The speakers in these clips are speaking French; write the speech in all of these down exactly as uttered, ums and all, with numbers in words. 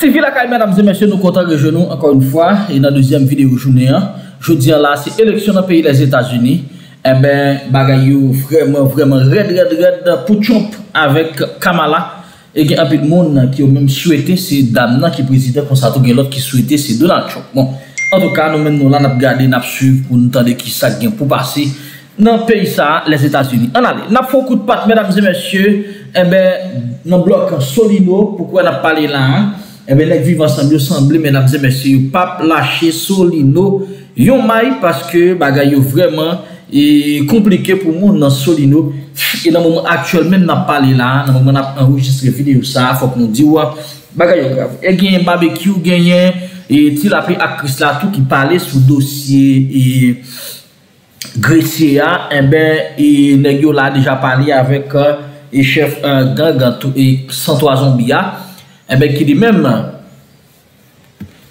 C'est Villacaï, mesdames et messieurs, nous comptons rejoindre encore une fois. Et dans la deuxième vidéo journée, je dis là, c'est élection dans le pays des États-Unis. Eh bien, bagayou vraiment, vraiment, red, red, red, pour Trump avec Kamala. Et il y a un peu de monde qui ont même souhaité, c'est Damna qui président comme ça, tout le monde qui souhaitait, c'est Donald Trump. Bon, en tout cas, nous même nous là, nous regardons, nous suivons pour nous entendre qui ça vient pour passer dans le pays, ça, les États-Unis. En allez, nous avons un coup de patte, mesdames et messieurs. Eh bien, nous bloquons Solino, pourquoi nous parlons là hein? Eh bien, les vivants ensemble, semblent, mesdames et messieurs, pas lâcher Solino, yon maille parce que bagay yo vraiment et compliqué pour monde dans Solino. Et dans le moment actuel, même n'a pas là, dans le moment où on enregistre la vidéo, ça, faut que nous disions, bagaille grave. Et il y a un barbecue, il y a un appel à Chrisla, tout qui parlait sur le dossier et Gretsye, et bien, il y a déjà parlé avec le chef gang et cent trois zombies, et bien, qui dit même,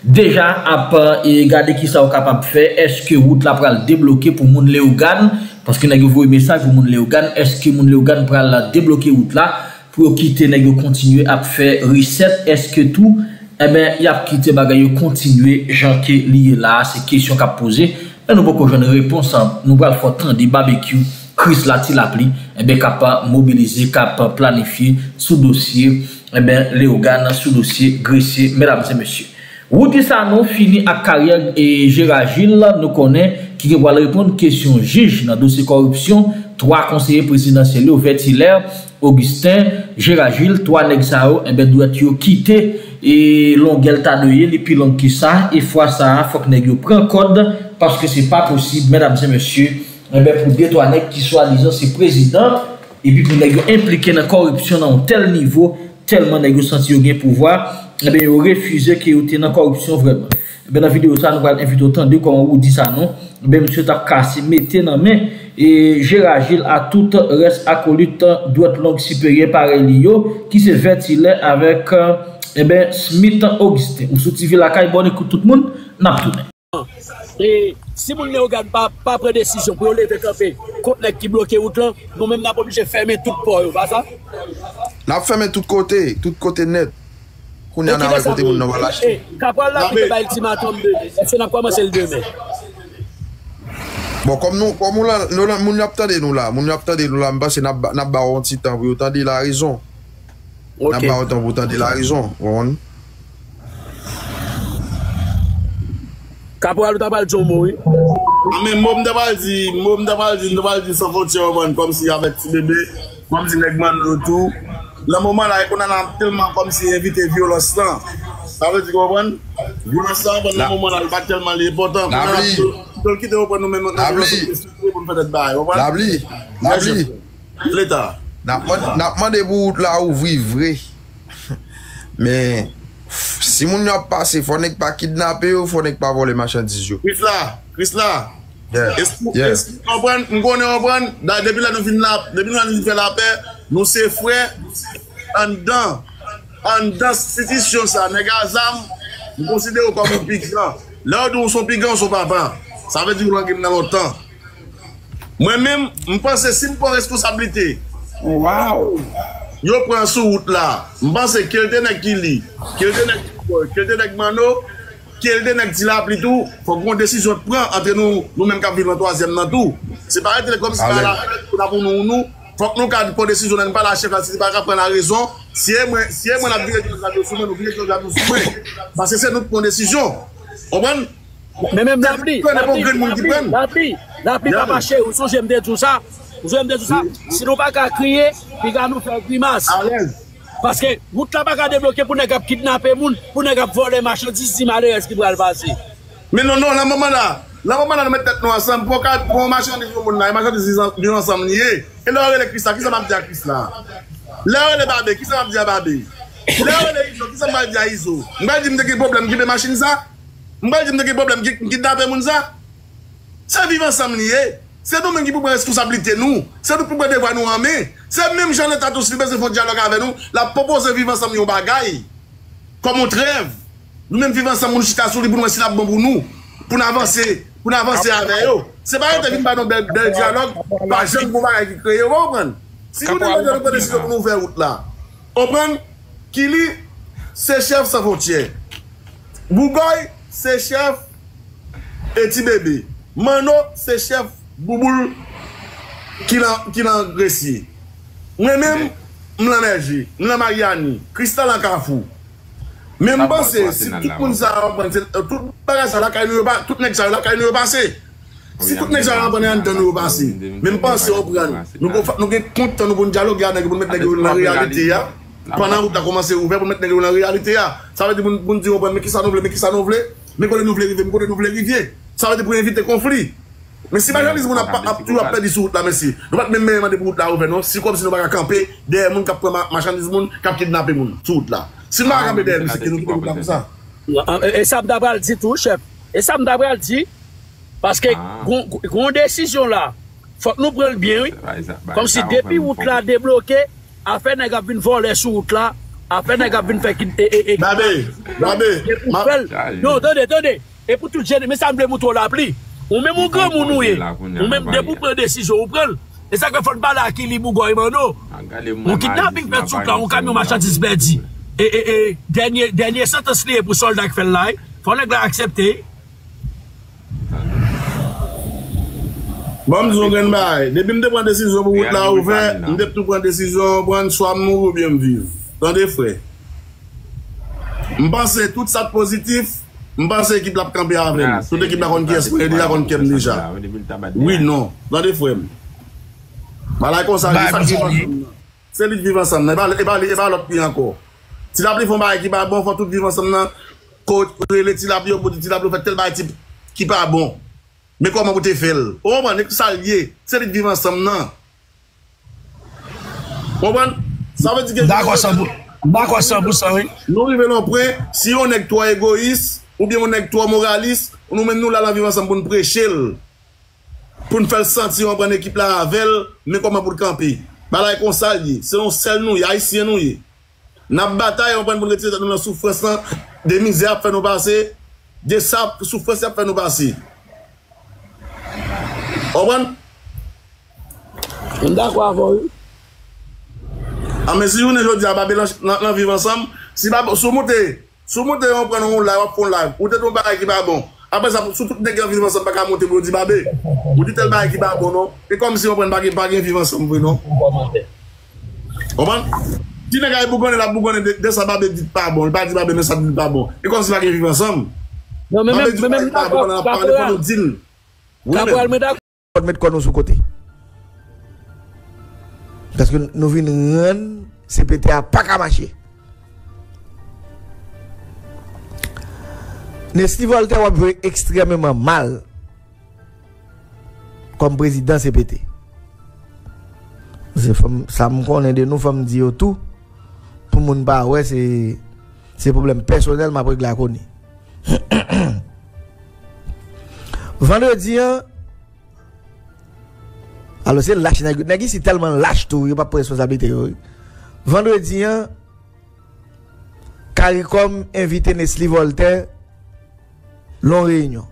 déjà, après, regardez qui ça est capable de faire, est-ce que route là va le débloquer pour mon Léogâne? Parce que nous avons un message pour les Léogâne. Est-ce que les Léogâne pourra la débloquer route là pour quitter, nous continuer à faire reset? Est-ce que tout, eh bien, il y a quitté bagaille, continuer, genre qui lié là, c'est question qu'a posé. Mais nous avons une réponse, nous allons faire tant de barbecue, Chrisla qui l'a pris, eh bien, capable de mobiliser, capable de planifier sous dossier, eh bien, Léogâne sous dossier Gretsye, mesdames et messieurs. Route ça nous fini à carrière et Gérard Gilles, nous connaît qui va répondre question juge dans dossier corruption, trois conseillers présidentiels, Vettiler, Augustin, Gérard Gilles, trois nexao, et bien doit quitter et longuel ta doyer depuis long qui ça et fois ça faut que nèg yo prend code parce que c'est pas possible mesdames et messieurs, et bien pour deux trois nèg qui soit disant c'est président et puis pour nèg yo impliqué dans corruption dans un tel niveau tellement nèg yo senti yo gain pouvoir. Eh bien, vous refusez que vous êtes dans la corruption vraiment. Eh bien, dans la vidéo, ça, nous allons inviter autant de comment vous dit ça, non? Eh bien, monsieur, t'as cassé, mettez dans la main. Et Gérard Gilles a tout reste acolyte, doit langue supérieure par Elio, qui se Vertile avec, eh bien, Smith Augustin. Vous soutenez la caille, bonne écoute tout le monde, n'a pas tout. Et si vous ne regardez pas, pas prendre décision pour les décamper, contre les qui bloquent route là, nous-mêmes, nous pas obligé de fermer tout pour eux, pas ça? Nous avons fermé tout côté, tout côté net. On a raconté qu'on n'a pas lâché. Capral là, il va ultimatum deux. Est-ce qu'on a commencé le deux mai? Bon, comme nous, comme nous là, nous là, nous attendons nous là, nous attendons nous là, mais c'est n'a pas n'a pas un petit temps. Vous attendez la raison. N'a pas un temps. Vous attendez la raison. Capral, nous t'appelle Jomo, oui. Mais moi, nous t'appelle dit, moi, nous t'appelle dit, nous t'appelle dit sans faute sur moi, comme si avec ce bébé, comme si n'importe retour. Le moment là, on a tellement comme si éviter violence là. Ça veut dire qu'on va violence là, le moment là, pas tellement important. L'abli. Donc qui doit nous même l'abli. L'abli. L'abli. L'État. N'a pas de bout là où vivre. Mais si mon n'a pas passé, faut n'est pas kidnapper ou faut n'est pas voler marchandises. Chrisla, Chrisla. Est-ce que vous comprenez, vous comprenez, depuis là nous finissons là, depuis là nous faisons la paix. Nous sommes frères, en dedans, en dedans, institution, ça, les gars, nous considérons comme un piquant. Là où nous sommes piquants, nous sommes papa. Ça veut dire que nous avons longtemps. Moi-même, je pense que c'est une responsabilité. Waouh! Je prends sur route là. Je pense que quelqu'un qui lit, quelqu'un qui Mano, quelqu'un qui l'a appris tout, il faut qu'on décide de prendre entre nous, nous-mêmes qui vivons en troisième dans tout. C'est pareil, comme si nous avons nous. Faut que nous gardions pour décision, on n'a pas la chef, si on n'a pas la raison, si moi, si moi, la vérité, nous avons soumis, nous avons soumis, parce que c'est notre bonne décision. Mais même l'appli, l'appli, l'appli va marcher, ou si j'aime dire tout ça, ou si j'aime dire tout ça, si nous pas qu'à crier, puis qu'à nous faire grimace. Parce que nous n'avons pas qu'à débloquer pour nous kidnapper les gens, pour nous voler les marchandises, si malheureux, ce qui va le passer. Mais non, non, la maman là. La maman nous met tête nous ensemble pour pour marcher des monde là, marcher des ensemble lié. Et là les Chrisla, qui ça m'a dit à Chrisla. Là les babé, qui ça m'a dit à babé. Là les Iso, qui ça m'a dit à Iso. M'ba dit me que problème qui des machines ça. M'ba dit me que problème qui qui d'après monde ça. C'est vivre ensemble lié. C'est nous même qui prendre responsabilité nous. C'est nous pour prendre devoir nous en main. C'est même Jean l'état tout s'il faut dialogue avec nous, la proposer vivre ensemble au bagaille. Comme on trêve. Nous même vivre ensemble nous chita sur pour nous c'est la bon pour nous. Pour avancer. Pour avancer avec eux. C'est pas une belle dialogue, pas jeune pour qui crée. Si vous ne voulez pas de décision pour nous faire route là, on prend qui lit, c'est chef sans frontières. Bougoy, c'est chef Eti Bébé. Mano, c'est chef Bouboul qui l'a Gretsye. Moi-même, je suis en Belgique, je suis en Mariani, Chrisla en Carrefour. Même pense si tout le monde a repris, tout le monde a tout le monde si tout le monde a repris, tout le monde a repris. Même pense au programme. Nous avons compte, nous avons dialogué pour mettre la réalité. Pendant que nous avons commencé à ouvrir pour mettre la réalité. Ça veut dire que nous disons, mais qui ça nous veut, mais qui ça nous veut, mais qu'on nous veut arriver, mais qu'on nous veut arriver. Ça veut dire pour éviter conflit. Mais si majorité, on n'a pas toujours perdu sur route là, monsieur. Nous ne pouvons même pas demander pour route là ouvrir, non. Si comme si nous pas camper derrière les gens qui prennent marchandises, qui kidnappent les gens sur route là. Si nous n'avons pas derrière monsieur, qui nous quitte route là comme ça. Et ça me d'abord dit tout, chef. Et ça me d'abord dit parce que grande décision là, faut que nous prenions bien, oui. Comme si depuis route là débloqué, afin de gars viennent voler sur route là, afin de gars viennent faire qui. Babé, babé. Non, attendez, attendez. Et pour tout jeune, mais ça me demande trop la pluie. Ou même ou grand mounoué, ou même des pour décision, ou prendre. Et ça que faut pas là qui li Bougoy Mano. Ou kidnapping fait tout là, ou camion marchandise perdu. Et et et dernier dernier sentence lié pour soldat qui fait là, faut les accepter. Bon nous grand bail, depuis me prendre décision pour route là ouvert, me tout prendre décision, prendre soit mourir ou bien vivre. Tendez frère. Me pense tout ça positif. Je pense que l'équipe l'a campé avec nous. Toute l'équipe l'a connu déjà. Oui, non. Dans les frères. C'est lui qui vit ensemble. Il va l'autre pays encore. Si la pluie fait qui pas bon, il faut tout vivre ensemble. Si la pluie fait tel bail qui pas bon. Mais comment vous te faites? Oh, man, ça lié. C'est lui qui vit ensemble. Ça veut dire que. D'accord, ça vous. D'accord, ça vous, ça oui. Nous revenons après. Si on est toi égoïste, ou bien on est toi moraliste, nous même nous là la vivre ensemble pour nous prêcher, pour nous faire sentir on prend équipe là avec, mais comment pour camper. Bah comme ça c'est on seul nous, haïtien nous. N'a bataille on prend pour retirer dans la souffrance, des misères faire nous passer, des sapes souffrance faire nous passer. On prend on d'accord avec vous. Ah mais si vous ne jodi à Babylone dans vivre ensemble, si pas sous monter sous monter on prend on live on prend live ou tête on bail qui pas bon après ça sous toute nèg vivre ensemble pas monter pour dire babé ou dit tel bail qui pas bon non et comme si on prend bail pas vivre ensemble non on prend dit nèg ay Bougoy la Bougoy de ça babé dit pas bon pas dit babé mais ça dit pas bon et comme si pas vivre ensemble non mais même même pas bon on parle pour nous dire oui mais mettre quoi nous sous côté parce que nous venons rendre C P T A pas qu'à marcher. Nestivalter a joué extrêmement mal comme président C P T. Ça me connaît de nous, femmes dit tout. Pour mon pas, ouais, c'est un problème personnel, ma pris la connaît. Vendredi, alors c'est lâche, c'est tellement lâche tout, il n'y a pas de responsabilité. Vendredi, Karikom invite Leslie Voltaire à une réunion.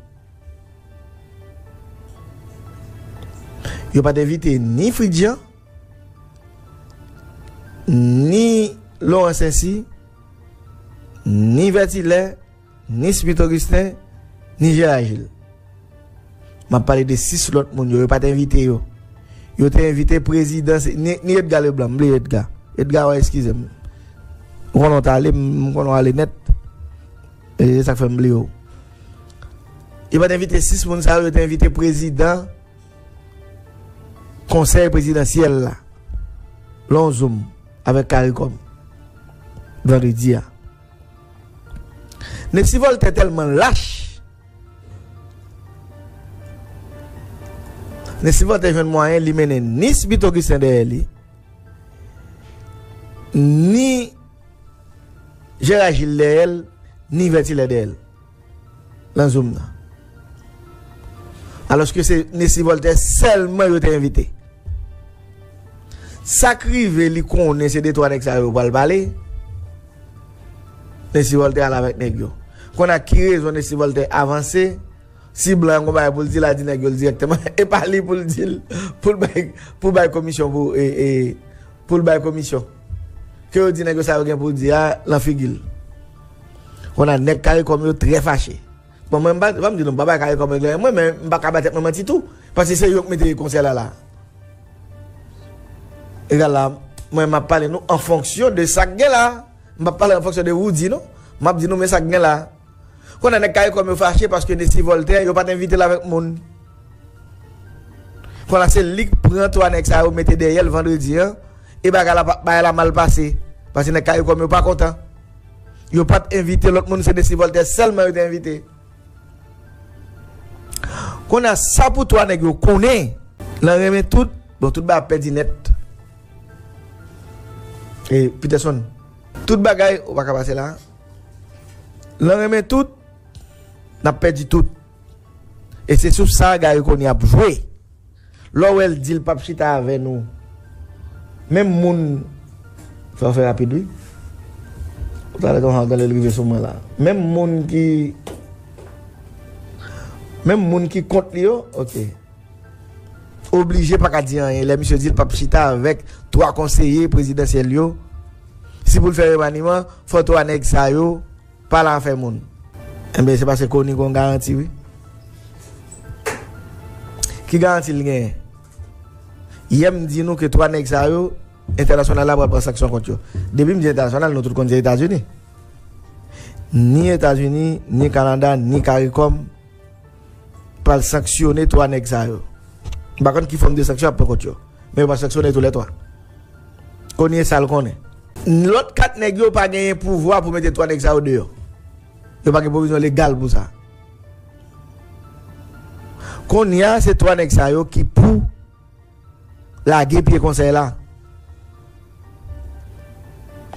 Il n'y a pas invité ni Fridien, ni Laurent Saint-Cyr, ni Vertile, ni Spito Gustine, ni Gérard Gilles. Je parle de six autres personnes, il n'y a pas invité. Yo t'ai invité président ni, ni Edgard Leblanc, blé Edgard. Edgard ouais, excusez-moi. On ont allé, on allé net. Et ça fait blé. Il va t'inviter six personnes, yo t'ai invité président conseil présidentiel là. L'on zoom avec Caricom. Vendredi. Nestivalter est tellement lâche. Nestivalter jeune moyen li mène ni Spito Gustine derrière lui ni Gérard Gilles derrière ni Vettiler derrière dans zoom là alors que c'est Nestivalter seulement yo t'ai invité ça crive li connaît c'est des trois nèg ça yo pas le parler Nestivalter avec nèg yo qu'on a qui raison Nestivalter avancer. Si blanc, on va pour le dire, la dingue directement. Et pas lui pour le dire. Pour la commission. Pour la commission. Que vous dites que ça va pour dire, l'enfigil. On a des Karikom très fâchés. Bon, je ne vais pas dire que papa Karikom est derrière moi, mais je ne vais pas battre maman tout. Parce que c'est eux qui mettent les conseils là. Et là, moi, je parle en fonction de ça là. Je parle en fonction de Woody, non? Je dis non, mais ça là. Quand on a des Karikom fâchés parce que Leslie Voltaire, ils ne sont pas invités là avec le monde. Quand la Ligue prend toi avec ça, vous mettez derrière le vendredi, et bah elle a mal passé. Parce que les Karikom ne sont pas contents. Ils ne sont pas invités, l'autre monde c'est Leslie Voltaire, seulement ils sont invités. Quand on a ça pour toi, on connaît, on remet tout, bon, tout le monde a perdu net. Et Peterson, tout le monde, on va passer là. On remet tout, on a perdu tout. Et c'est sur ça qu'on a joué. L'OL dit le pape chita avec nous. Même moun, il faut faire rapide, oui. Vous allez regarder le rivet sur moi là. Même moun qui. Même moun qui compte lui, ok. Obligé pas qu'à dire rien. Les monsieur dit le pape chita avec trois conseillers présidentiels yo. Si vous le faites remaniement, faut toi annexe ça yo, pas la faire moun. Eh bien, c'est parce qu'on n'y qu'on garantit, oui. Qui garantit le gain? Yem dit nous que trois nexayo international là pour sanction contre eux. Depuis me dit international nous tout contre les États-Unis. Ni États-Unis, ni Canada, ni Caricom pas sanctionner trois nexayo. Par contre qui font des sanctions après contre eux. Mais pas sanctionner tous les trois. Connait ça le connaît. L'autre quatre nègres pas gagné pouvoir pour mettre trois nexayo dehors. Il pas de provision légale pour ça. Qu'on y a ces trois nexayo qui pour la guerre pied conseil là.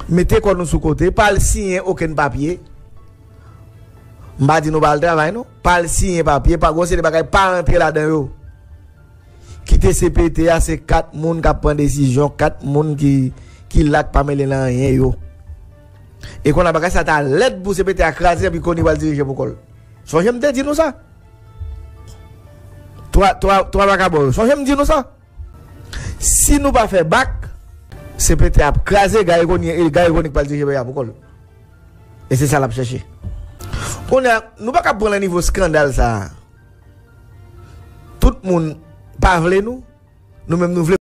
Mettez quoi nous sous côté, pas le signer aucun papier. M'a dit nous pas le travail non, pas le signer papier, pas gosser des bagages, pas rentrer là-dedans. Quitter C P T A, c'est quatre monde qui prend décision, quatre monde qui qui lac pas mêler là rien yo. Et qu'on a bagage ça ta l'aide pour C P T A craser puis qu'on y va le diriger pour col. So j'aime te dire nous ça. Toi, toi, toi, vagabond, je me dis nous ça. Si nous pas faire bac, c'est peut-être craser Gaïgoni et Gaïgoni pas le dire pour col. Et c'est ça l'a cherché. On a, nous pas qu'à prendre le niveau scandale ça. Tout le monde parle nous, nous même nous voulons.